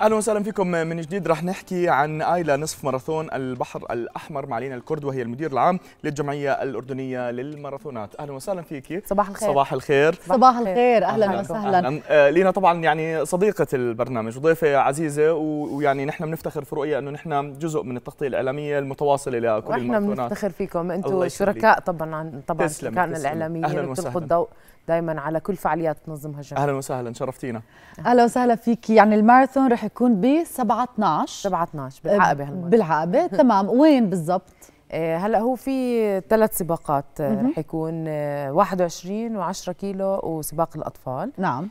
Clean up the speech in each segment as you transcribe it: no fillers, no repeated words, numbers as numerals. اهلا وسهلا فيكم من جديد. رح نحكي عن ايلة نصف ماراثون البحر الاحمر مع لينا الكرد، وهي المدير العام للجمعيه الاردنيه للماراثونات. اهلا وسهلا فيكي. صباح الخير. صباح الخير. صباح الخير. اهلا وسهلا. لينا طبعا يعني صديقه البرنامج وضيفه عزيزه، ويعني نحن بنفتخر في رؤيه انه نحن جزء من التغطيه الاعلاميه المتواصله لكل الماراثونات. نحن بنفتخر فيكم، انتم شركاء طبعا شركائنا الاعلاميين اللي بتلقوا الضوء دائما على كل فعاليات تنظمها الجمعيه. اهلا وسهلا، شرفتينا. اهلا وسهلا فيكي. يعني الماراثون رح يكون ب 7/12 بالعقبه. هالمره بالعقبه. تمام. وين بالضبط؟ هلا هو في 3 سباقات رح يكون، 21 و10 كيلو وسباق الاطفال. نعم.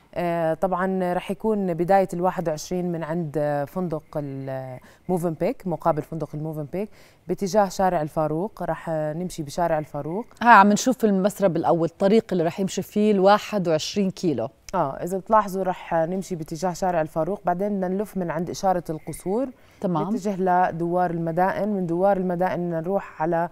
طبعا رح يكون بدايه ال21 من عند فندق الموفنبيك، مقابل فندق الموفنبيك، باتجاه شارع الفاروق. رح نمشي بشارع الفاروق. عم نشوف المسرب الاول، الطريق اللي رح يمشي فيه ال21 كيلو. اذا بتلاحظوا رح نمشي باتجاه شارع الفاروق، بعدين بدنا نلف من عند اشاره القصور. تمام. نتجه لدوار المدائن، من دوار المدائن نروح على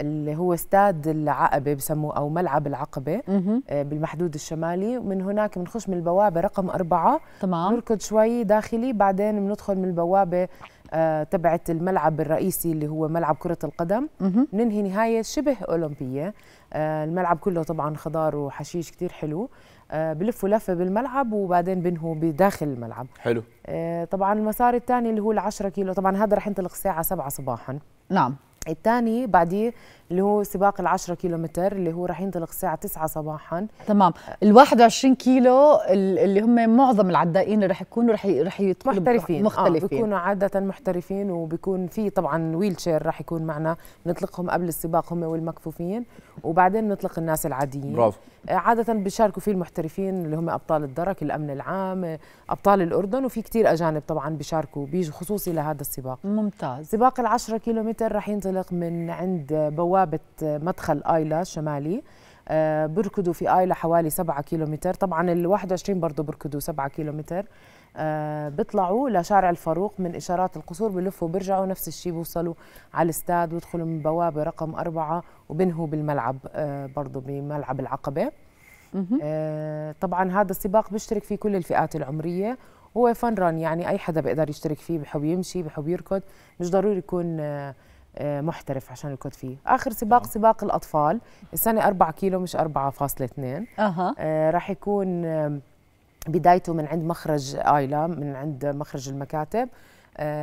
اللي هو استاد العقبه بسموه، او ملعب العقبه بالمحدود الشمالي. ومن هناك بنخش من البوابه رقم 4. تمام. نركض شوي داخلي، بعدين بندخل من البوابه تبعت الملعب الرئيسي اللي هو ملعب كرة القدم. ننهي نهاية شبه أولمبية. الملعب كله طبعا خضار وحشيش كتير حلو. بلفوا لفة بالملعب وبعدين بنهوا بداخل الملعب. حلو. طبعا المسار الثاني اللي هو 10 كيلو، طبعا هذا رح ينطلق الساعة 7 صباحا. نعم. الثاني بعديه اللي هو سباق 10 كيلو اللي هو رح ينطلق الساعة 9 صباحا. تمام. ال21 كيلو اللي هم معظم العدائين اللي رح يكونوا رح يدخلوا محترفين. بيكونوا عادة محترفين، وبيكون في طبعا ويل شير رح يكون معنا، نطلقهم قبل السباق هم والمكفوفين، وبعدين نطلق الناس العاديين. برافو. عادة بيشاركوا فيه المحترفين اللي هم أبطال الدرك، الأمن العام، أبطال الأردن، وفي كثير أجانب طبعا بيشاركوا بيجوا خصوصي لهذا السباق. ممتاز. سباق 10 كيلو رح ينطلق من عند بوابة مدخل آيلة الشمالي. بركضوا في آيلة حوالي 7 كيلو، طبعا ال21 برضه بركضوا 7 كيلو. بيطلعوا لشارع الفاروق، من إشارات القصور بلفوا برجعوا نفس الشيء، بوصلوا على الاستاد ويدخلوا من بوابة رقم 4 وبنهوا بالملعب برضه بملعب العقبة. طبعا هذا السباق بيشترك فيه كل الفئات العمرية، هو فن ران، يعني أي حدا بيقدر يشترك فيه، بحب يمشي بحب يركض، مش ضروري يكون محترف عشان يركض فيه. آخر سباق سباق الأطفال، السنة 4 كيلو مش 4.2. راح يكون بدايته من عند مخرج آيلة، من عند مخرج المكاتب.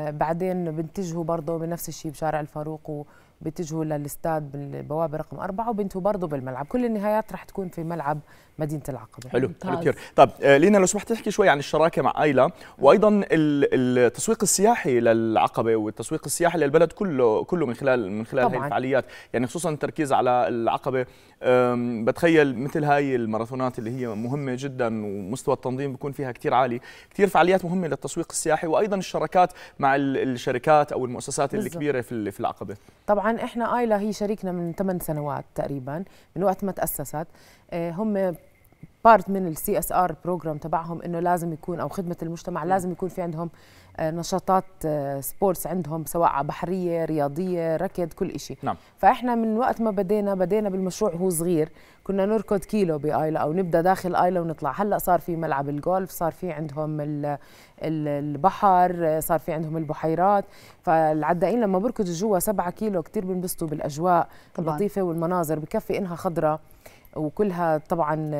بعدين بنتجهوا برضه بنفس الشيء بشارع الفاروق، وبتجهوا للاستاد بالبوابه رقم 4، وبنتوا برضه بالملعب. كل النهايات راح تكون في ملعب مدينه العقبه. حلو. حلو كثير. طيب لينا لو سمحت تحكي شوي عن الشراكه مع ايلا، وايضا التسويق السياحي للعقبه والتسويق السياحي للبلد كله من خلال هاي الفعاليات، يعني خصوصا التركيز على العقبه. بتخيل مثل هاي الماراثونات اللي هي مهمه جدا، ومستوى التنظيم بيكون فيها كثير عالي، كثير فعاليات مهمه للتسويق السياحي، وايضا الشراكات مع الشركات او المؤسسات الكبيره في العقبه. طبعا احنا ايلا هي شريكنا من 8 سنوات تقريبا، من وقت ما تأسست. هم بارت من السي اس ار بروجرام تبعهم، انه لازم يكون، او خدمه المجتمع، لازم يكون في عندهم نشاطات سبورتس عندهم، سواء بحريه، رياضيه، ركض، كل شيء. نعم. فاحنا من وقت ما بدينا بالمشروع هو صغير، كنا نركض كيلو بايلا، او نبدا داخل ايلا ونطلع. هلا صار في ملعب الجولف، صار في عندهم البحر، صار في عندهم البحيرات، فالعدائين لما بركضوا جوا 7 كيلو كثير بنبسطوا بالاجواء اللطيفه والمناظر. بكفي انها خضراء وكلها طبعا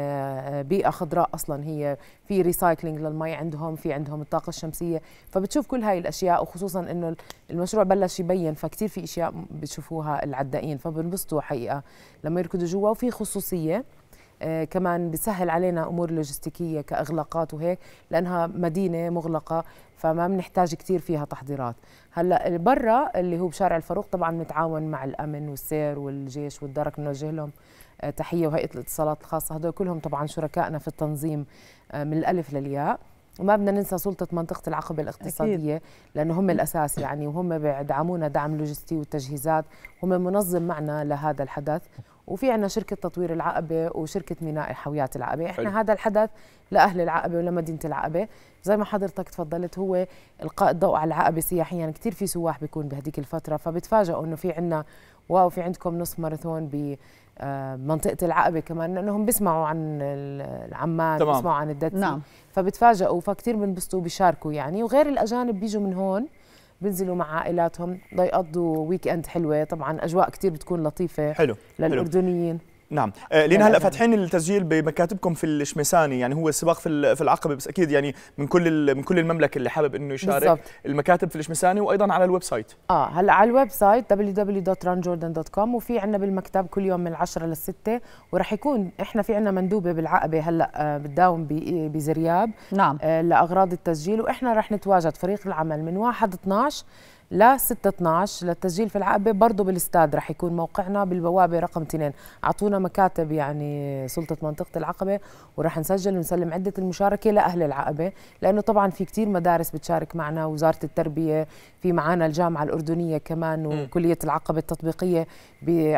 بيئة خضراء، أصلا هي في ريسايكلينج للمي عندهم، في عندهم الطاقة الشمسية، فبتشوف كل هاي الأشياء. وخصوصا إنه المشروع بلش يبين، فكتير في أشياء بتشوفوها العدائين، فبنبسطوا حقيقة لما يركضوا جوا. وفي خصوصية كمان، بسهل علينا أمور لوجستيكية كأغلاقات وهيك، لأنها مدينة مغلقة فما بنحتاج كتير فيها تحضيرات. هلا برا اللي هو بشارع الفاروق طبعا نتعاون مع الأمن والسير والجيش والدرك، نوجه لهم تحية، وهيئة الاتصالات الخاصة، هدول كلهم طبعا شركائنا في التنظيم من الألف للياء. وما بدنا ننسى سلطة منطقة العقبة الاقتصادية، أكيد. لأنه هم الأساس يعني، وهم بيدعمونا دعم لوجستي والتجهيزات، هم منظم معنا لهذا الحدث. وفي عنا شركة تطوير العقبة وشركة ميناء حاويات العقبة. إحنا حلو. هذا الحدث لأهل العقبة ولمدينة العقبة، زي ما حضرتك تفضلت، هو إلقاء الضوء على العقبة سياحيا. يعني كتير في سواح بيكون بهديك الفترة، فبتفاجئوا إنه في عنا، واو في عندكم نصف ماراثون منطقة العقبة كمان، لأنهم بيسمعوا عن العمان، بيسمعوا عن الدتي، نعم. فبتفاجئوا، فكتير بنبسطوا بيشاركوا يعني، وغير الأجانب بيجوا من هون بينزلوا مع عائلاتهم ليقضوا ويك اند حلوة. طبعا أجواء كتير بتكون لطيفة حلو للأردنيين. نعم، لين هلا فاتحين التسجيل بمكاتبكم في الشميساني، يعني هو السباق في العقبه، بس اكيد يعني من كل المملكه اللي حابب انه يشارك بالزبط. المكاتب في الشميساني وايضا على الويب سايت. هلا على الويب سايت www.runjordan.com، وفي عندنا بالمكتب كل يوم من 10 لل6، وراح يكون احنا في عندنا مندوبه بالعقبه هلا بتداوم بزرياب، نعم، لاغراض التسجيل، واحنا راح نتواجد فريق العمل من 1/12 ل 6/12 للتسجيل في العقبه، برضه بالاستاد رح يكون موقعنا بالبوابه رقم 2. اعطونا مكاتب يعني سلطه منطقه العقبه، ورح نسجل ونسلم عده المشاركه لاهل العقبه، لانه طبعا في كثير مدارس بتشارك معنا، وزاره التربيه، في معنا الجامعه الاردنيه كمان، وكليه العقبه التطبيقيه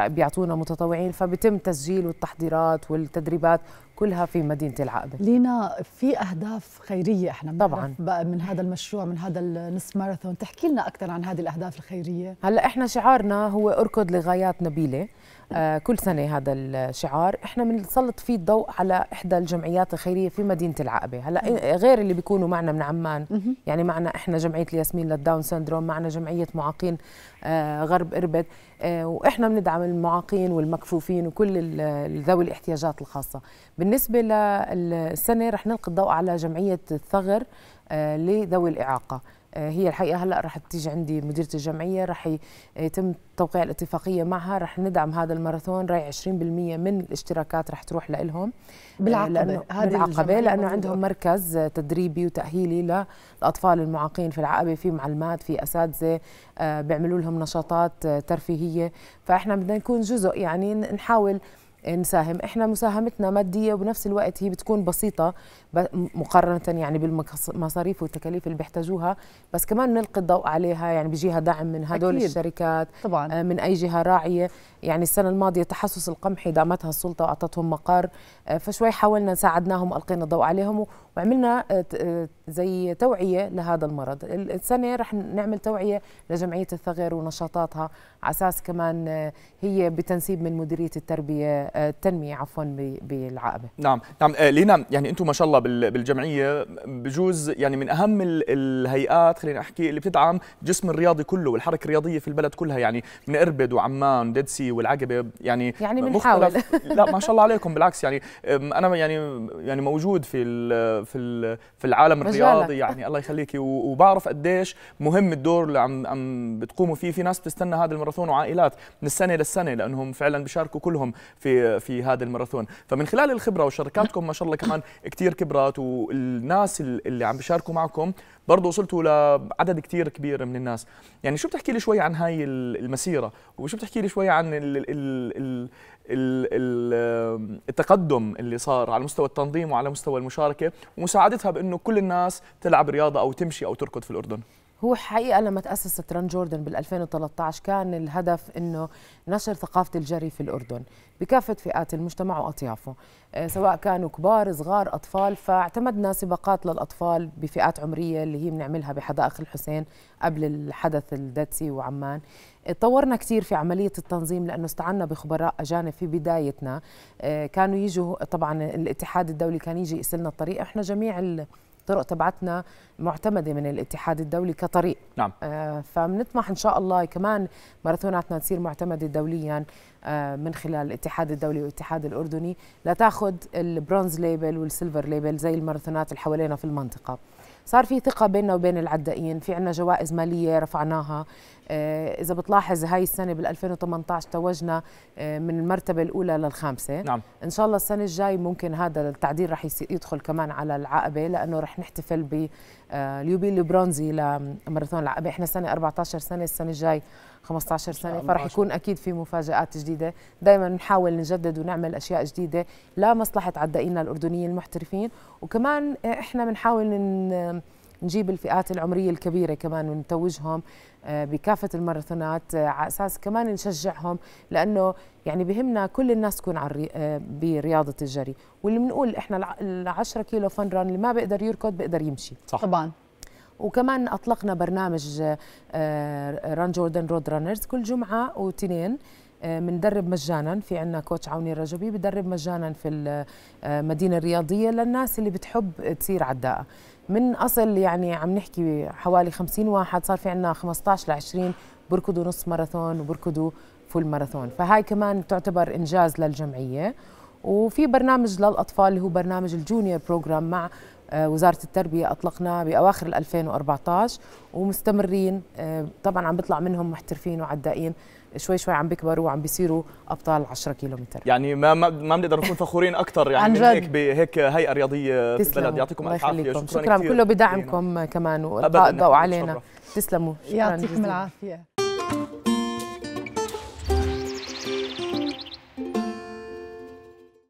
بيعطونا متطوعين، فبتم تسجيل والتحضيرات والتدريبات كلها في مدينه العقبه. لينا، في اهداف خيريه احنا طبعا من هذا المشروع، من هذا النصف ماراثون، تحكي لنا اكثر عن هذه الاهداف الخيريه. هلا احنا شعارنا هو اركض لغايات نبيله، كل سنه هذا الشعار احنا بنسلط فيه الضوء على احدى الجمعيات الخيريه في مدينه العقبه، هلا غير اللي بيكونوا معنا من عمان، يعني معنا احنا جمعيه الياسمين للداون سندروم، معنا جمعيه معاقين غرب اربد، واحنا بندعم المعاقين والمكفوفين وكل ذوي الاحتياجات الخاصه. بالنسبه للسنه رح نلقي الضوء على جمعيه الثغر لذوي الاعاقه، هي الحقيقه هلا رح تيجي عندي مديره الجمعيه، رح يتم توقيع الاتفاقيه معها، رح ندعم هذا الماراثون، راي 20% من الاشتراكات رح تروح لهم بالعقبه، لانه عندهم مركز تدريبي وتاهيلي للاطفال المعاقين في العقبه، في معلمات، في اساتذه بيعملوا لهم نشاطات ترفيهيه، فاحنا بدنا نكون جزء يعني نحاول نساهم. احنا مساهمتنا ماديه، وبنفس الوقت هي بتكون بسيطه مقارنه يعني بالمصاريف والتكاليف اللي بيحتاجوها، بس كمان نلقي الضوء عليها، يعني بيجيها دعم من هدول أكيد. الشركات طبعاً. من اي جهه راعيه، يعني السنه الماضيه تحسس القمحي دعمتها السلطه واعطتهم مقر، فشوي حاولنا ساعدناهم، القينا الضوء عليهم، وعملنا زي توعيه لهذا المرض. السنه رح نعمل توعيه لجمعيه الثغر ونشاطاتها، على اساس كمان هي بتنسيب من مديريه التنميه بالعقبه. نعم نعم. لينا، يعني انتم ما شاء الله بالجمعيه بجوز يعني من اهم الهيئات، خلينا احكي، اللي بتدعم الجسم الرياضي كله والحركه الرياضيه في البلد كلها، يعني من اربد وعمان ديد سي والعقبه، يعني بنحاول لا ما شاء الله عليكم، بالعكس يعني انا يعني موجود في العالم الرياضي، يعني الله يخليكي، وبعرف قديش مهم الدور اللي عم بتقوموا فيه. في ناس بتستنى هذا الماراثون وعائلات من السنه للسنه، لانهم فعلا بيشاركوا كلهم في هذا الماراثون، فمن خلال الخبره وشركاتكم ما شاء الله كمان كثير خبرات، والناس اللي عم بيشاركوا معكم برضه وصلتوا لعدد كثير كبير من الناس. يعني شو بتحكي لي شوي عن هاي المسيره، وشو بتحكي لي شوي عن التقدم اللي صار على مستوى التنظيم وعلى مستوى المشاركه، ومساعدتها بانه كل الناس تلعب رياضه او تمشي او تركض في الاردن؟ هو حقيقة لما تأسست رن جوردن بال2013 كان الهدف أنه نشر ثقافة الجري في الأردن بكافة فئات المجتمع وأطيافه، سواء كانوا كبار صغار أطفال، فاعتمدنا سباقات للأطفال بفئات عمرية اللي هي بنعملها بحدائق الحسين قبل الحدث الدتسي وعمان. اتطورنا كثير في عملية التنظيم، لأنه استعنا بخبراء أجانب في بدايتنا، كانوا يجوا طبعا الاتحاد الدولي كان يجي يسلنا الطريق، احنا جميع الطرق تبعتنا معتمدة من الاتحاد الدولي كطريق، نعم، فبنطمح إن شاء الله كمان ماراثوناتنا تصير معتمدة دوليا من خلال الاتحاد الدولي والاتحاد الأردني، لتاخذ البرونز ليبل والسيلفر ليبل زي الماراثونات اللي حوالينا في المنطقة. صار في ثقة بيننا وبين العدائين، في عنا جوائز مالية رفعناها، إذا بتلاحظ هاي السنة بال2018 توجنا من المرتبة الأولى لل5، نعم. إن شاء الله السنة الجاي ممكن هذا التعديل رح يدخل كمان على العقبة، لأنه رح نحتفل باليوبيل البرونزي لماراثون العقبة، إحنا سنة 14 سنة، السنة الجاي 15 سنة، فرح يكون أكيد في مفاجآت جديدة. دائما نحاول نجدد ونعمل أشياء جديدة لمصلحة عدائنا الأردنيين المحترفين، وكمان إحنا بنحاول نجيب الفئات العمرية الكبيرة كمان ونتوجهم بكافة الماراثونات، على أساس كمان نشجعهم، لأنه يعني بهمنا كل الناس تكون برياضة الجري، واللي بنقول إحنا 10 كيلو فن ران، اللي ما بيقدر يركض بيقدر يمشي، صح. طبعا. وكمان أطلقنا برنامج ران جوردن رود رانرز، كل جمعة واثنين بندرب مجانا، في عندنا كوتش عوني الرجبي بدرب مجانا في المدينه الرياضيه للناس اللي بتحب تصير عداءه. من اصل يعني عم نحكي حوالي 50 واحد، صار في عندنا 15 ل 20 بركضوا نص ماراثون وبركضوا فول ماراثون، فهاي كمان تعتبر انجاز للجمعيه. وفي برنامج للاطفال اللي هو برنامج الجونيور بروجرام مع وزارة التربية أطلقناه بأواخر 2014 ومستمرين، طبعا عم بيطلع منهم محترفين وعدائين شوي شوي عم بيكبروا وعم بيصيروا أبطال 10 كيلومتر. يعني ما بنقدر نكون فخورين أكثر يعني من هيك بهيك هيئة رياضية في البلد. يعطيكم ألف عافية، شكرا كله بدعمكم كمان والضوء علينا. تسلموا، شكرا جزيلا، يعطيكم العافية.